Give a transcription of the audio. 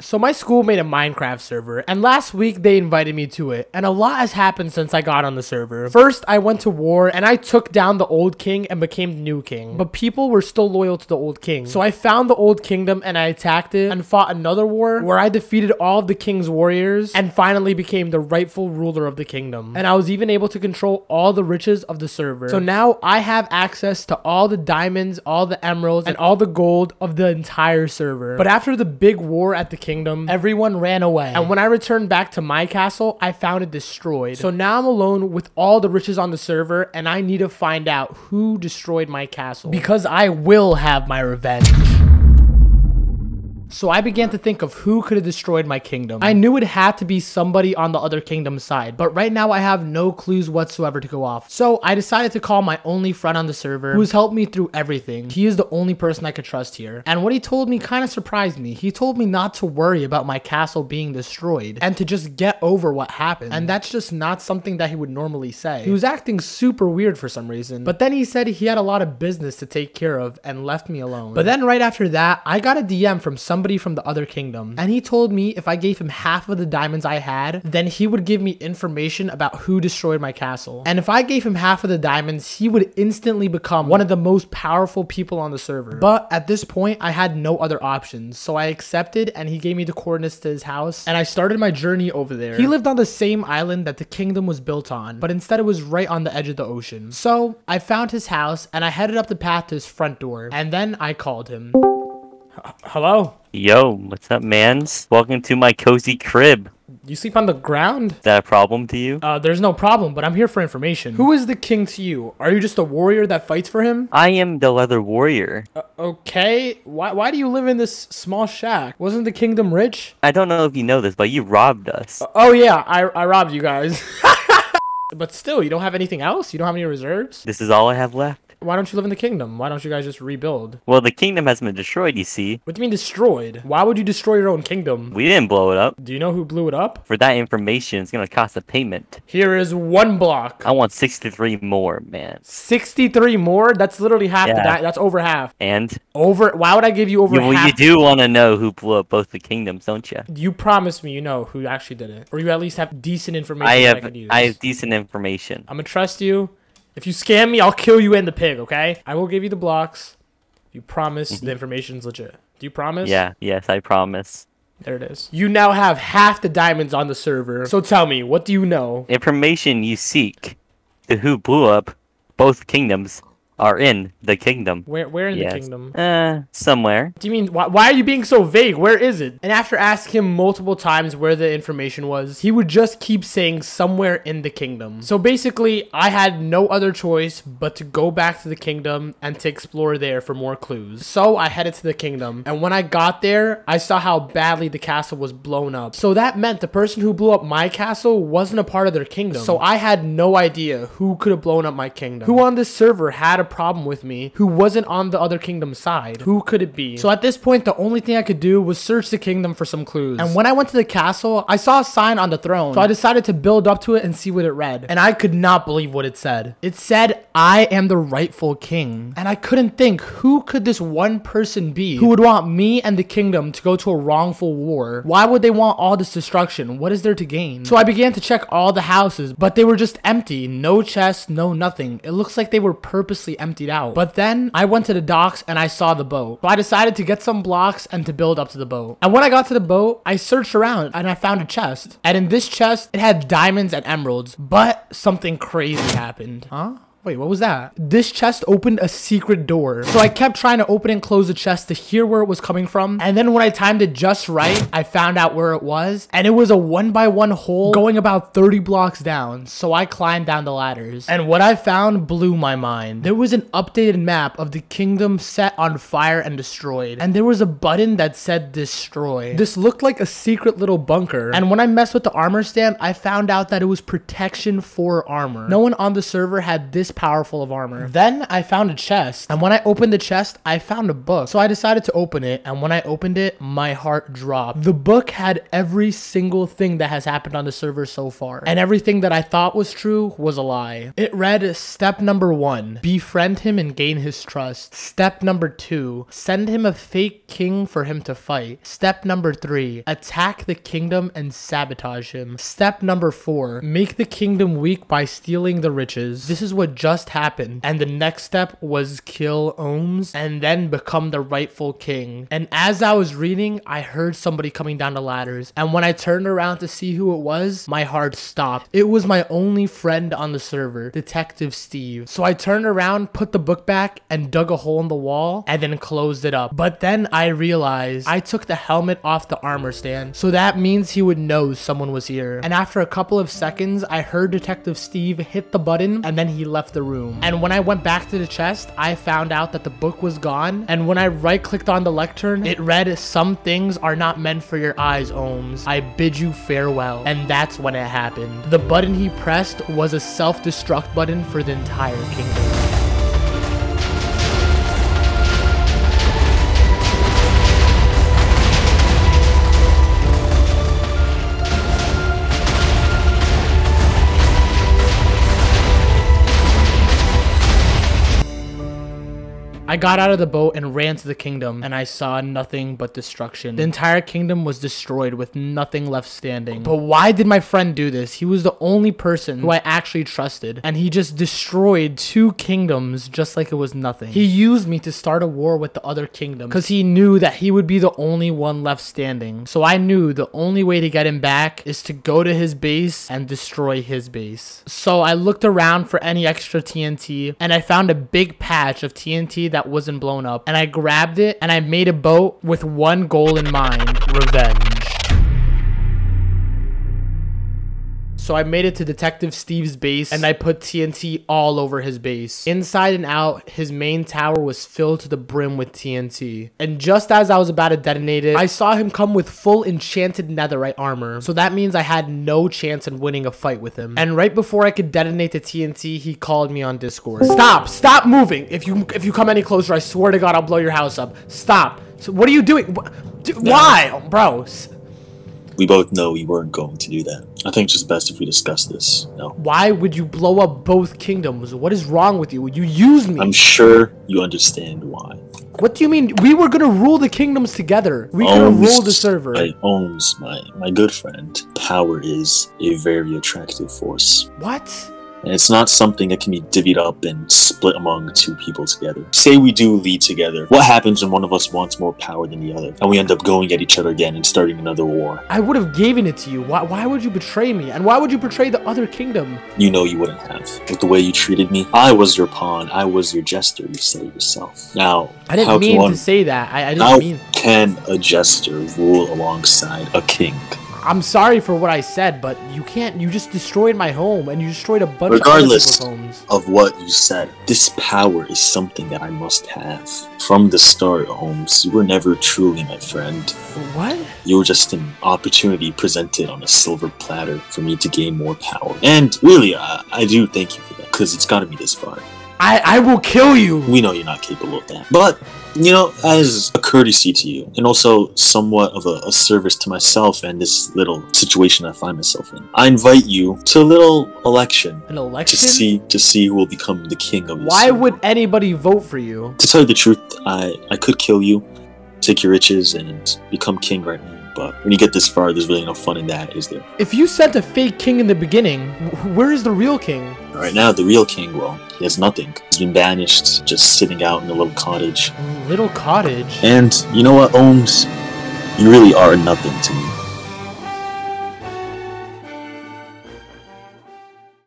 So my school made a Minecraft server, and last week they invited me to it, and a lot has happened since I got on the server. First, I went to war, and I took down the old king and became the new king, but people were still loyal to the old king. So I found the old kingdom, and I attacked it, and fought another war, where I defeated all of the king's warriors, and finally became the rightful ruler of the kingdom. And I was even able to control all the riches of the server. So now I have access to all the diamonds, all the emeralds, and all the gold of the entire server. But after the big war at the kingdom, everyone ran away, and when I returned back to my castle, I found it destroyed. So now I'm alone with all the riches on the server, and I need to find out who destroyed my castle, because I will have my revenge. So I began to think of who could have destroyed my kingdom. I knew it had to be somebody on the other kingdom's side, but right now I have no clues whatsoever to go off. So I decided to call my only friend on the server, who's helped me through everything. He is the only person I could trust here. And what he told me kind of surprised me. He told me not to worry about my castle being destroyed and to just get over what happened. And that's just not something that he would normally say. He was acting super weird for some reason. But then he said he had a lot of business to take care of and left me alone. But then right after that, I got a DM from somebody from the other kingdom, and he told me if I gave him half of the diamonds I had, then he would give me information about who destroyed my castle. And if I gave him half of the diamonds, he would instantly become one of the most powerful people on the server. But at this point, I had no other options, so I accepted, and he gave me the coordinates to his house, and I started my journey over there. He lived on the same island that the kingdom was built on, but instead it was right on the edge of the ocean. So I found his house, and I headed up the path to his front door, and then I called him. Hello? Yo, what's up, mans? Welcome to my cozy crib. You sleep on the ground? Is that a problem to you? There's no problem, but I'm here for information. Who is the king to you? Are you just a warrior that fights for him? I am the leather warrior. Okay, why do you live in this small shack? Wasn't the kingdom rich? I don't know if you know this, but you robbed us. Oh yeah, I robbed you guys. But still, you don't have anything else? You don't have any reserves? This is all I have left. Why don't you live in the kingdom? Why don't you guys just rebuild? Well, the kingdom hasn't been destroyed, you see. What do you mean destroyed? Why would you destroy your own kingdom? We didn't blow it up. Do you know who blew it up? For that information, it's gonna cost a payment. Here is one block. I want 63 more, man. 63 more? That's literally half. Yeah. That's over half. And? Over? Why would I give you over half? Well, you do want to know who blew up both the kingdoms, don't you? You promise me you know who actually did it. Or you at least have decent information that I can use. I have decent information. I'm gonna trust you. If you scam me, I'll kill you and the pig, okay? I will give you the blocks. You promise the information's legit. Do you promise? Yeah, yes, I promise. There it is. You now have half the diamonds on the server. So tell me, what do you know? Information you seek to who blew up both kingdoms are in the kingdom. Where in the kingdom? Somewhere. What do you mean? Why are you being so vague? Where is it? And after asking him multiple times where the information was, he would just keep saying somewhere in the kingdom. So basically, I had no other choice but to go back to the kingdom and to explore there for more clues. So I headed to the kingdom, and when I got there, I saw how badly the castle was blown up. So that meant the person who blew up my castle wasn't a part of their kingdom. So I had no idea who could have blown up my kingdom. Who on this server had a problem with me who wasn't on the other kingdom's side? Who could it be? So at this point, the only thing I could do was search the kingdom for some clues. And when I went to the castle, I saw a sign on the throne, so I decided to build up to it and see what it read. And I could not believe what it said. It said, "I am the rightful king." And I couldn't think, who could this one person be who would want me and the kingdom to go to a wrongful war? Why would they want all this destruction? What is there to gain? So I began to check all the houses, but they were just empty. No chests, no nothing. It looks like they were purposely emptied out. But then I went to the docks and I saw the boat, so I decided to get some blocks and to build up to the boat. And when I got to the boat, I searched around and I found a chest, and in this chest it had diamonds and emeralds. But something crazy happened. Huh? Wait, what was that? This chest opened a secret door. So I kept trying to open and close the chest to hear where it was coming from. And then when I timed it just right, I found out where it was. And it was a 1x1 hole going about 30 blocks down. So I climbed down the ladders. And what I found blew my mind. There was an updated map of the kingdom set on fire and destroyed. And there was a button that said destroy. This looked like a secret little bunker. And when I messed with the armor stand, I found out that it was protection for armor. No one on the server had this powerful of armor. Then I found a chest, and when I opened the chest, I found a book. So I decided to open it, and when I opened it, my heart dropped. The book had every single thing that has happened on the server so far, and everything that I thought was true was a lie. It read, step number 1, befriend him and gain his trust. Step number 2, send him a fake king for him to fight. Step number 3, attack the kingdom and sabotage him. Step number 4, make the kingdom weak by stealing the riches. This is what just happened, and the next step was kill Ohms and then become the rightful king. And as I was reading, I heard somebody coming down the ladders, and when I turned around to see who it was, my heart stopped. It was my only friend on the server, Detective Steve. So I turned around, put the book back, and dug a hole in the wall, and then closed it up. But then I realized I took the helmet off the armor stand, so that means he would know someone was here. And after a couple of seconds, I heard Detective Steve hit the button, and then he left the room. And when I went back to the chest, I found out that the book was gone, and when I right-clicked on the lectern, it read, some things are not meant for your eyes, Ohms. I bid you farewell. And that's when it happened. The button he pressed was a self-destruct button for the entire kingdom. I got out of the boat and ran to the kingdom, and I saw nothing but destruction. The entire kingdom was destroyed with nothing left standing. But why did my friend do this? He was the only person who I actually trusted, and he just destroyed 2 kingdoms just like it was nothing. He used me to start a war with the other kingdom because he knew that he would be the only one left standing. So I knew the only way to get him back is to go to his base and destroy his base. So I looked around for any extra TNT, and I found a big patch of TNT that wasn't blown up, and I grabbed it, and I made a boat with one goal in mind: revenge. So I made it to Detective Steve's base, and I put TNT all over his base. Inside and out, his main tower was filled to the brim with TNT. And just as I was about to detonate it, I saw him come with full enchanted netherite armor. So that means I had no chance in winning a fight with him. And right before I could detonate the TNT, he called me on Discord. Stop! Stop moving! If you come any closer, I swear to God, I'll blow your house up. Stop! So what are you doing? Why? Oh, bro. We both know we weren't going to do that. I think it's just best if we discuss this. No. Why would you blow up both kingdoms? What is wrong with you? You used me. I'm sure you understand why. What do you mean? We were gonna rule the kingdoms together. We were gonna rule the server. Ohms, my good friend. Power is a very attractive force. What? And it's not something that can be divvied up and split among 2 people together. Say we do lead together. What happens when one of us wants more power than the other? And we end up going at each other again and starting another war. I would have given it to you. Why would you betray me? And why would you betray the other kingdom? You know you wouldn't have. With the way you treated me, I was your pawn. I was your jester. You said it yourself. Now, I didn't mean to say that. I didn't mean. How can a jester rule alongside a king? I'm sorry for what I said, but you can't. You just destroyed my home, and you destroyed a bunch of other people's homes. Regardless of what you said, this power is something that I must have. From the start, Ohms, you were never truly my friend. What? You were just an opportunity presented on a silver platter for me to gain more power. And really, I do thank you for that, because it's gotten me this far. I will kill you! We know you're not capable of that. But, you know, as a courtesy to you, and also somewhat of a service to myself and this little situation I find myself in, I invite you to a little election. An election? To see who will become the king of this. Why would anybody vote for you? To tell you the truth, I could kill you, take your riches, and become king right now. But when you get this far, there's really no fun in that, is there? If you sent a fake king in the beginning, where is the real king? Right now, the real king, well, he has nothing. He's been banished, just sitting out in a little cottage. Little cottage? And you know what, Ohms? You really are nothing to me.